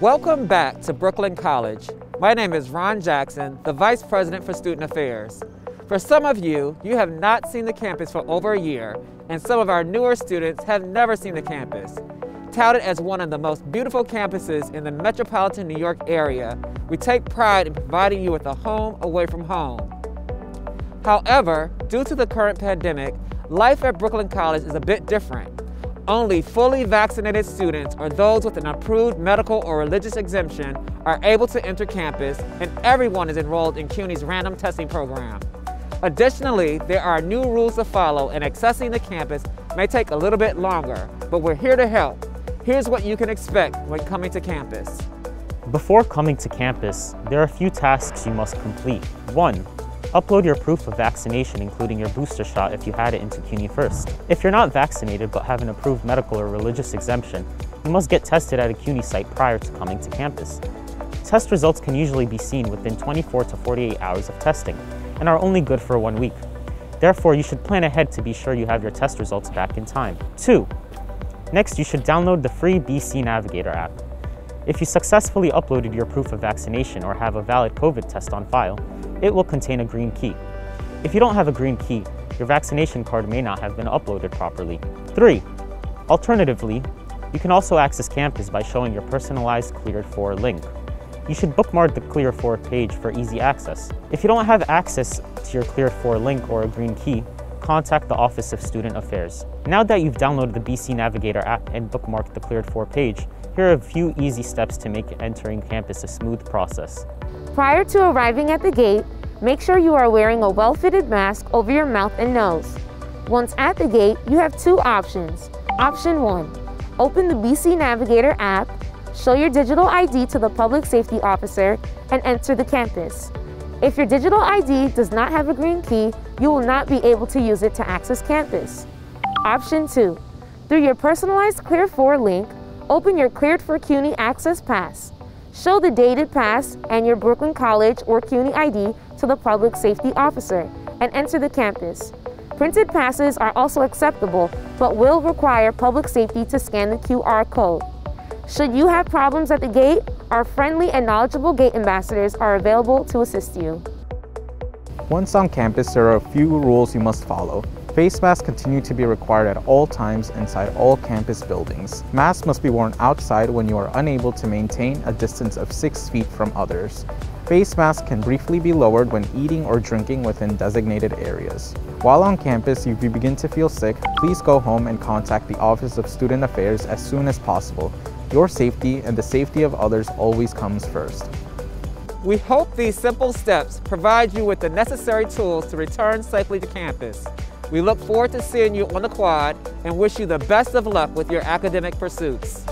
Welcome back to Brooklyn College. My name is Ron Jackson, the Vice President for Student Affairs. For some of you, you have not seen the campus for over a year, and some of our newer students have never seen the campus. Touted as one of the most beautiful campuses in the metropolitan New York area, we take pride in providing you with a home away from home. However, due to the current pandemic, life at Brooklyn College is a bit different. Only fully vaccinated students or those with an approved medical or religious exemption are able to enter campus, and everyone is enrolled in CUNY's random testing program. Additionally, there are new rules to follow, and accessing the campus may take a little bit longer, but we're here to help. Here's what you can expect when coming to campus. Before coming to campus, there are a few tasks you must complete. 1. Upload your proof of vaccination, including your booster shot if you had it, into CUNY First. If you're not vaccinated but have an approved medical or religious exemption, you must get tested at a CUNY site prior to coming to campus. Test results can usually be seen within 24 to 48 hours of testing and are only good for 1 week. Therefore, you should plan ahead to be sure you have your test results back in time. 2. Next, you should download the free BC Navigator app. If you successfully uploaded your proof of vaccination or have a valid COVID test on file, it will contain a green key. If you don't have a green key, your vaccination card may not have been uploaded properly. 3. Alternatively, you can also access campus by showing your personalized Cleared4 link. You should bookmark the Cleared4 page for easy access. If you don't have access to your Cleared4 link or a green key, contact the Office of Student Affairs. Now that you've downloaded the BC Navigator app and bookmarked the Cleared4 page, here are a few easy steps to make entering campus a smooth process. Prior to arriving at the gate, make sure you are wearing a well-fitted mask over your mouth and nose. Once at the gate, you have two options. Option 1, open the BC Navigator app, show your digital ID to the public safety officer, and enter the campus. If your digital ID does not have a green key, you will not be able to use it to access campus. Option 2, through your personalized Cleared4 link, open your Cleared4CUNY Access Pass. Show the dated pass and your Brooklyn College or CUNY ID to the public safety officer and enter the campus. Printed passes are also acceptable, but will require public safety to scan the QR code. Should you have problems at the gate, our friendly and knowledgeable gate ambassadors are available to assist you. Once on campus, there are a few rules you must follow. Face masks continue to be required at all times inside all campus buildings. Masks must be worn outside when you are unable to maintain a distance of 6 feet from others. Face masks can briefly be lowered when eating or drinking within designated areas. While on campus, if you begin to feel sick, please go home and contact the Office of Student Affairs as soon as possible. Your safety and the safety of others always comes first. We hope these simple steps provide you with the necessary tools to return safely to campus. We look forward to seeing you on the quad and wish you the best of luck with your academic pursuits.